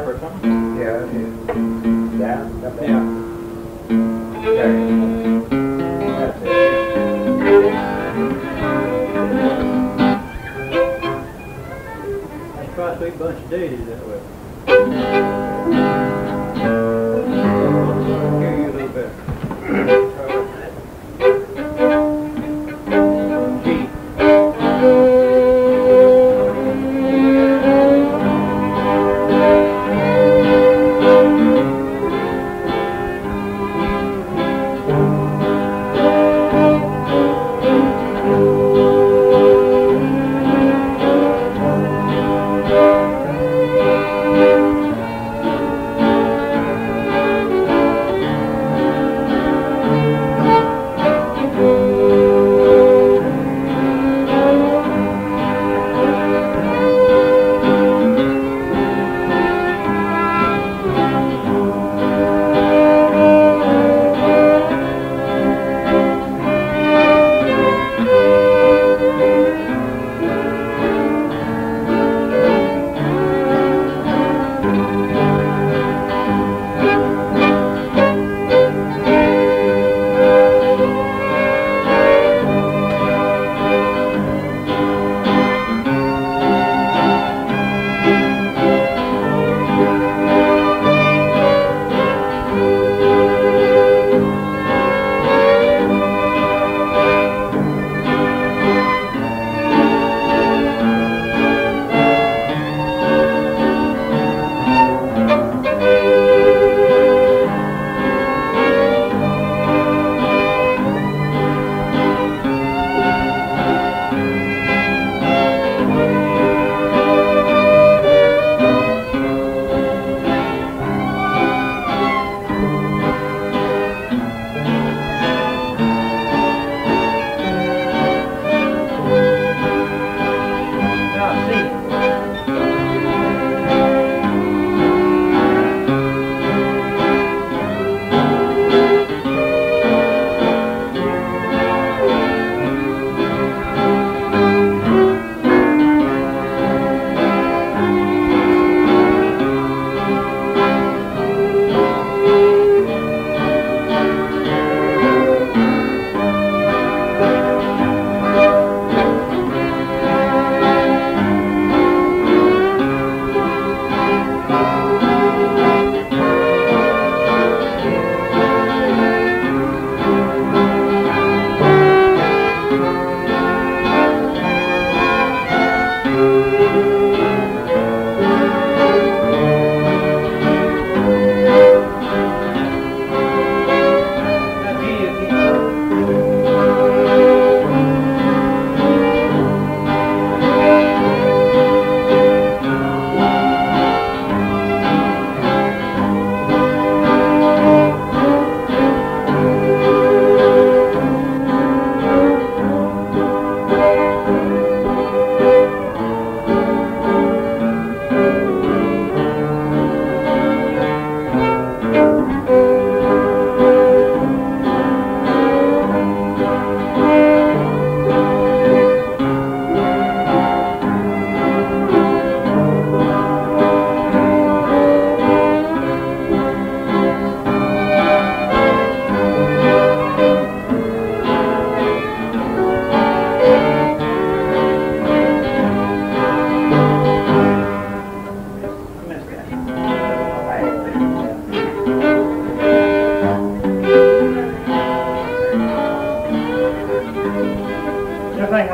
harp or something? Yeah, okay. Down, up, down. Yeah. There. That's it. Yeah. That's quite a big bunch of daisies that way.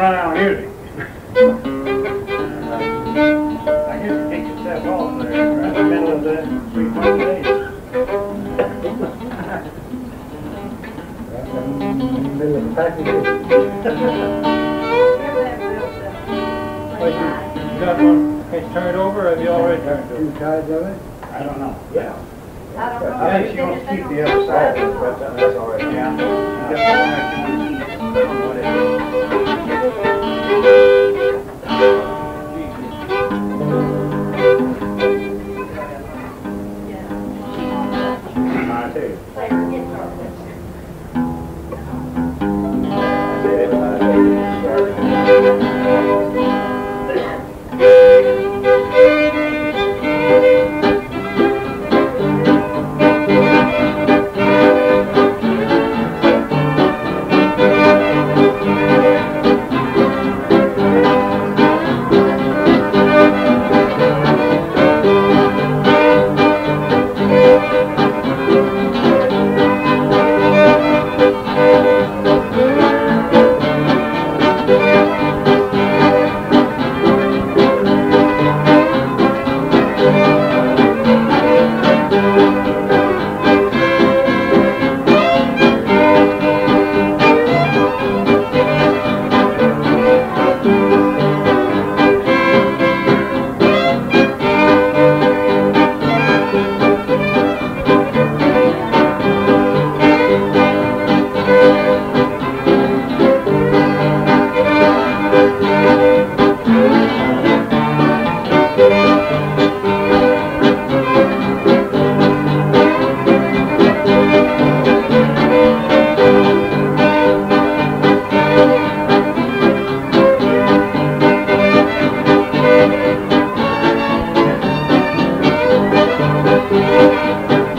I'll hear you a little better. All right.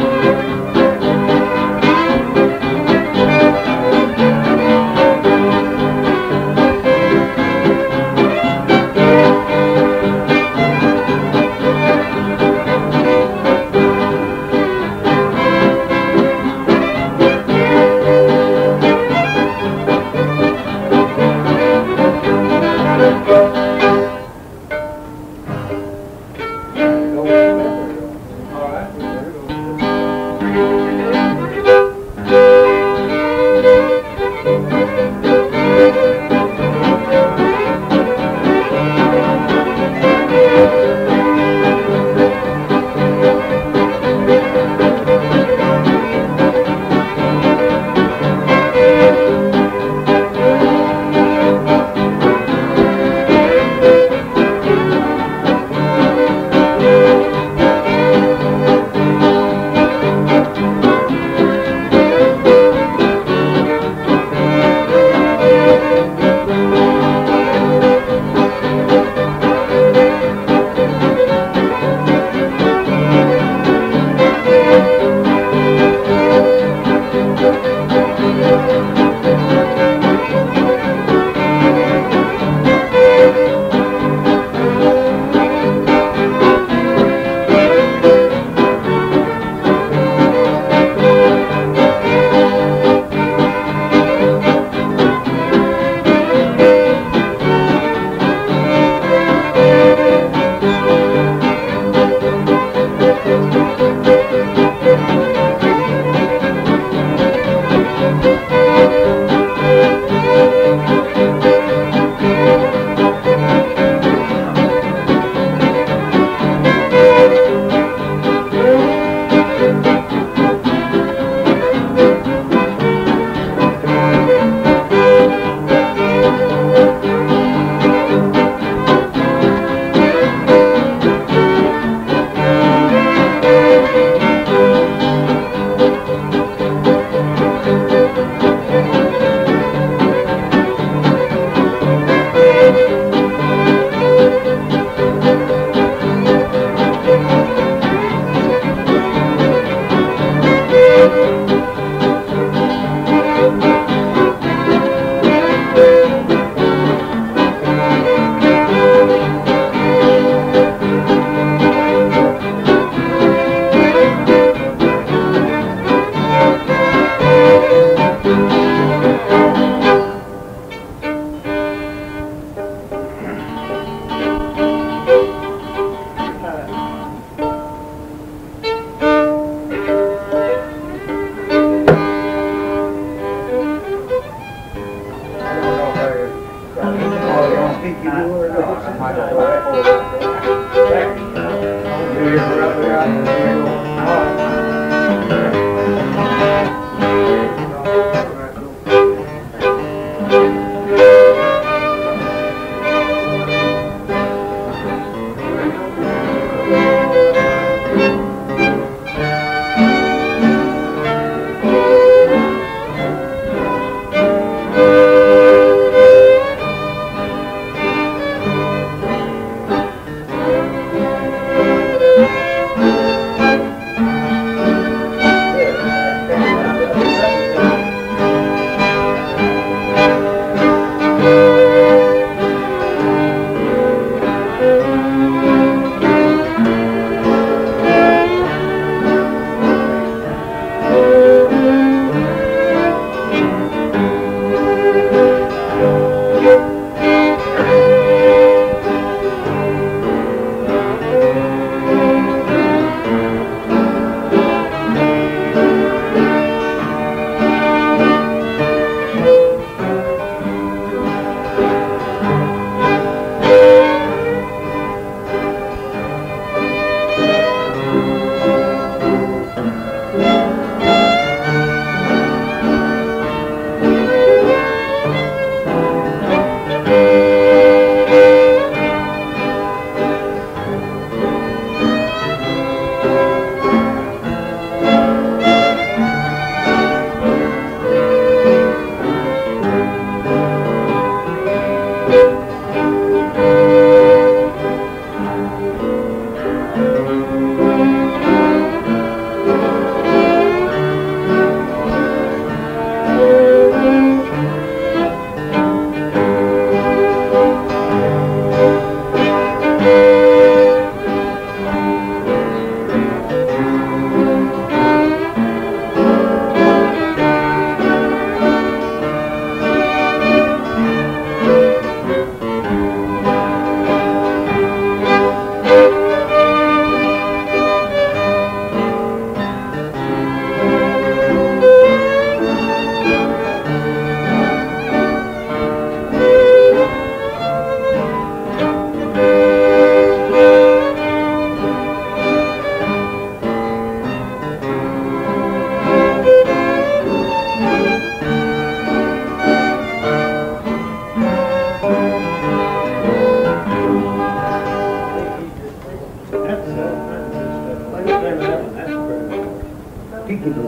ठीक है।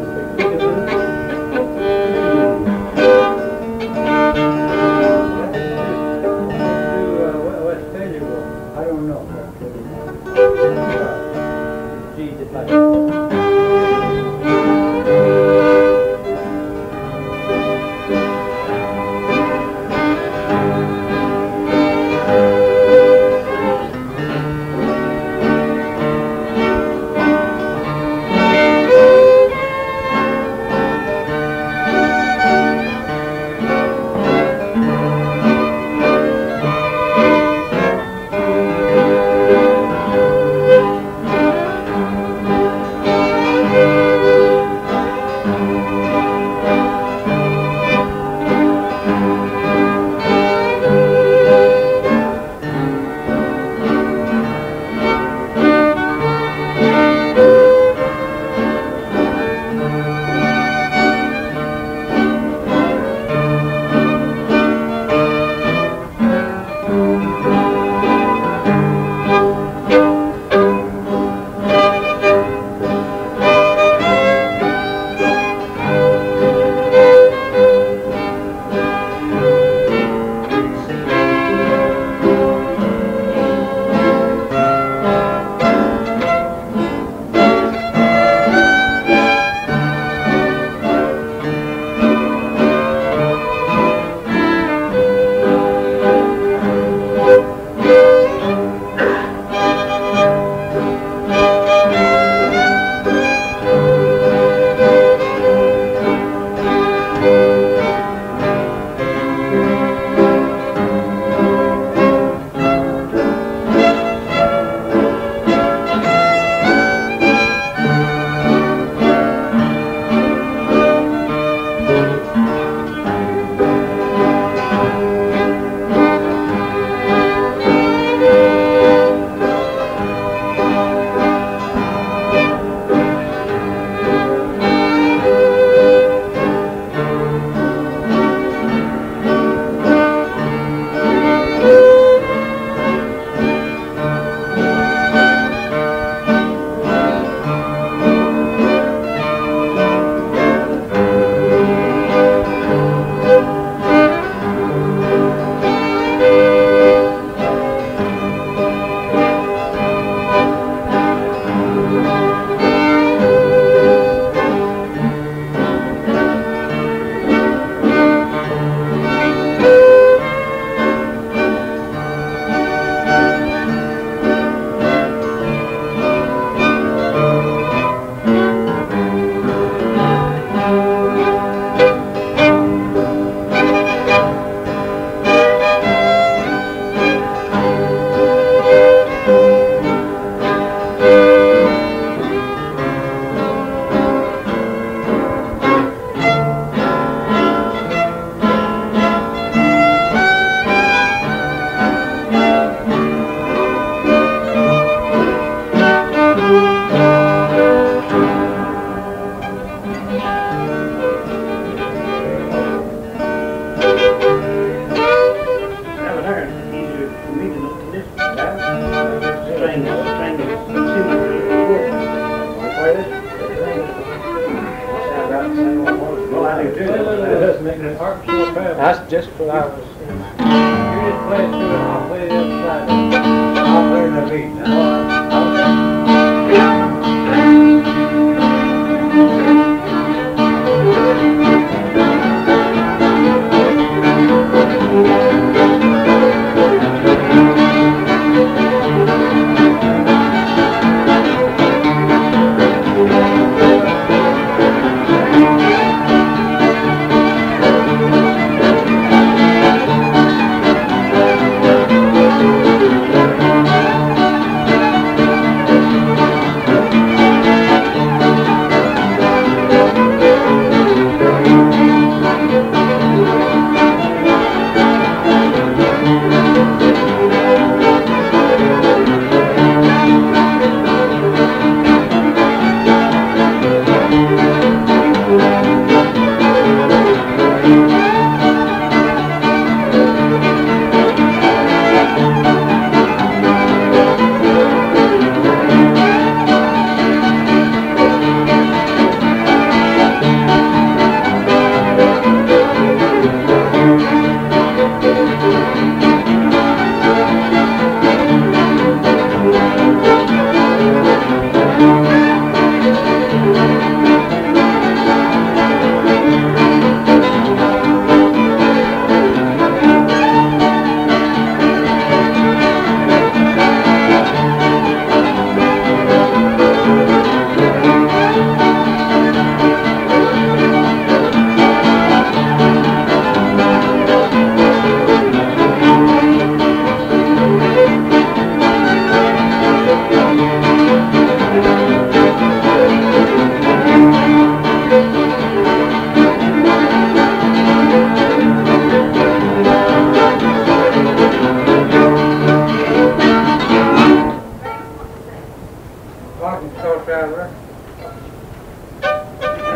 That's just what I was saying. You just play it through and I'll play it upside down. I'll play the beat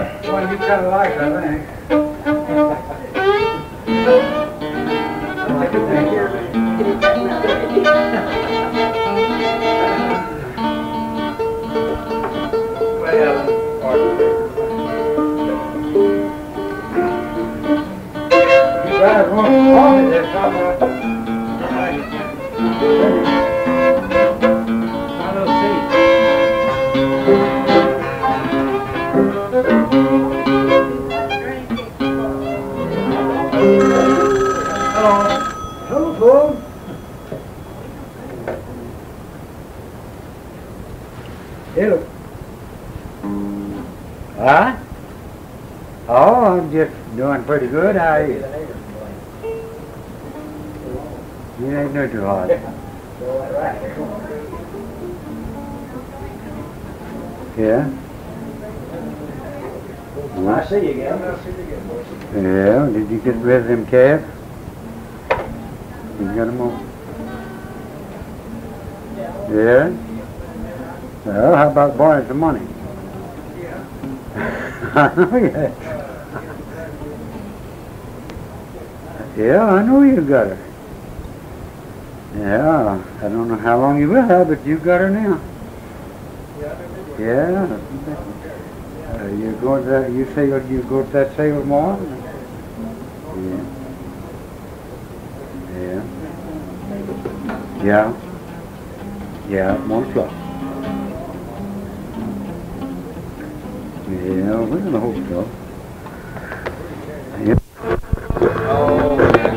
That's the one you kind of like, I think. I like it back here. Well, pardon me. You better want to call me this time. Hello. Huh? Oh, I'm just doing pretty good. How are you? You ain't doing too hard. Yeah? I see you again. Yeah, did you get rid of them calves? You got them all? Yeah? Well, how about borrowing some money? Yeah. Yeah, I know you got her. Yeah, I don't know how long you will have, but you got her now. Yeah. You going to that? You say you go to that sale tomorrow? Yeah. Yeah. Yeah. Yeah. 1 o'clock. Yeah, we're in the hotel. Yep. Oh, yeah.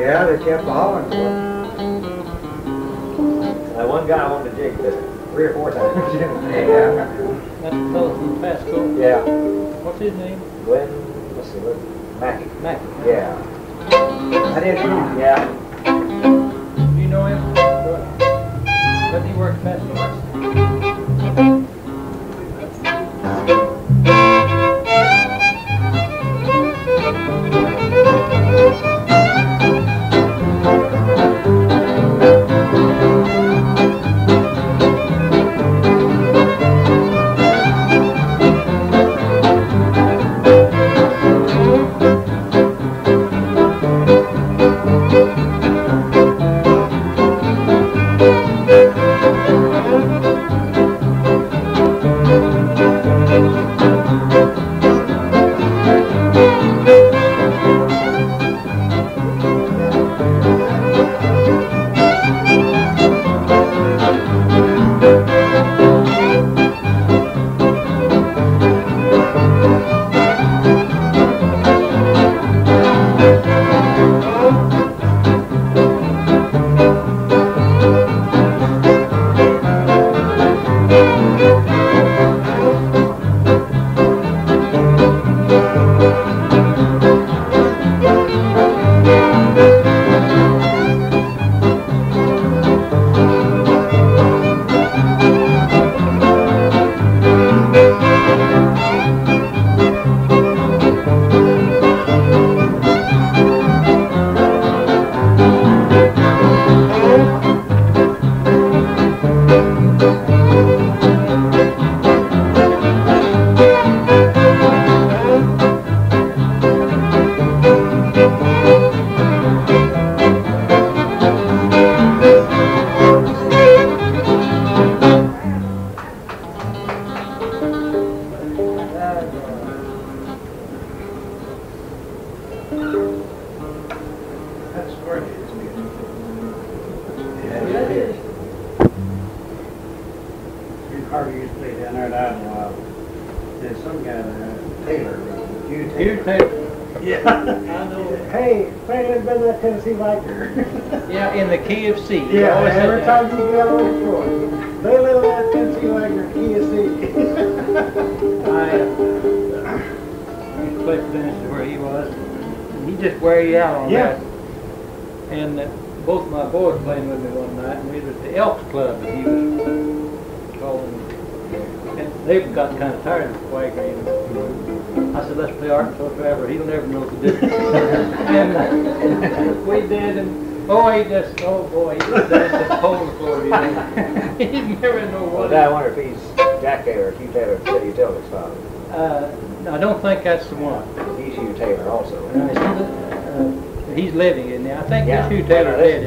Yeah, they kept following us. That one guy wanted to jig three or four times. Yeah. That's the fellow from Pasco. Yeah. What's his name? Glenn, what's the word? Mackey. Mackey. Yeah. I did too. Yeah. Do you know him? Does he work at Pasco? Taylor dead,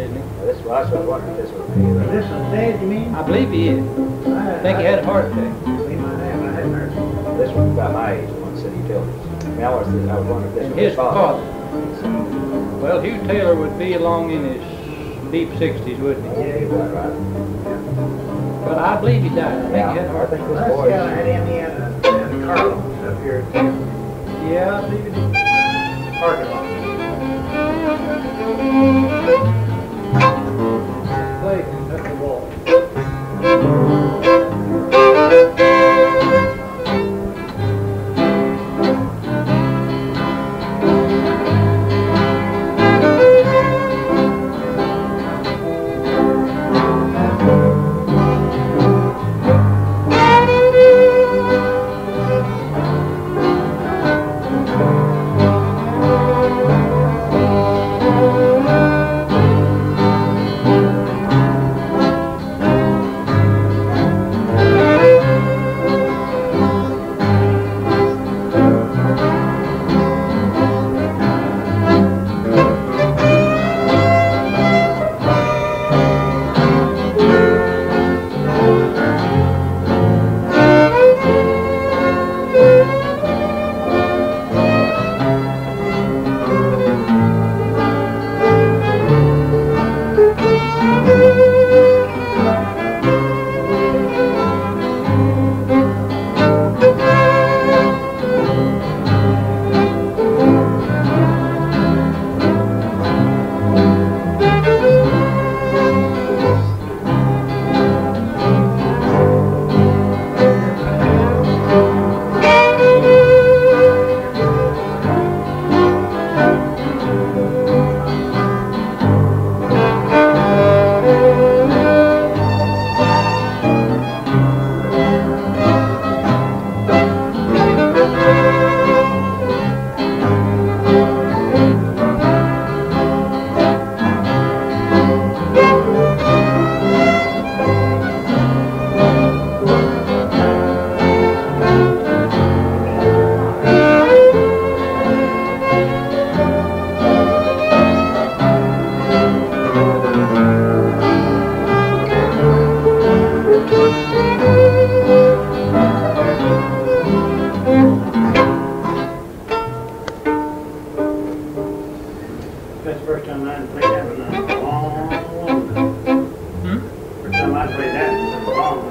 isn't he? Well, this, well, that's what I was wondering if this was dead. This is dead, you mean? I believe he is. I think he had a heart attack. He might have, I hadn't heard. This one's about my age, the one said he killed us. I mean, I was wondering if this was his father. Well, Hugh Taylor would be along in his deep 60s, wouldn't he? Yeah, he was, right. Yeah. But I believe he died. I think he had a heart attack. I think this boy had him, he had a car up here. Yeah, I believe he did. Parking lot. Play Kentucky Waltz. First time I played that was a long time. First time I played that was a long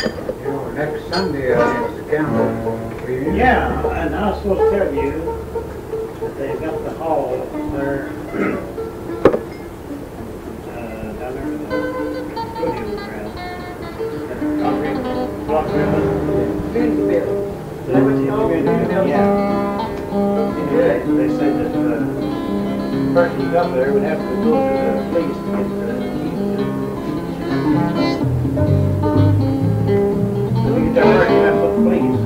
You know, next Sunday against the Campbell. Yeah, and I was supposed to tell you that they've got the hall there down there in the studio ground. Rock River. Finsville. Yeah. They said that the person who got there would have to go to the police to get the we could direct them to the police.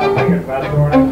I'll take it.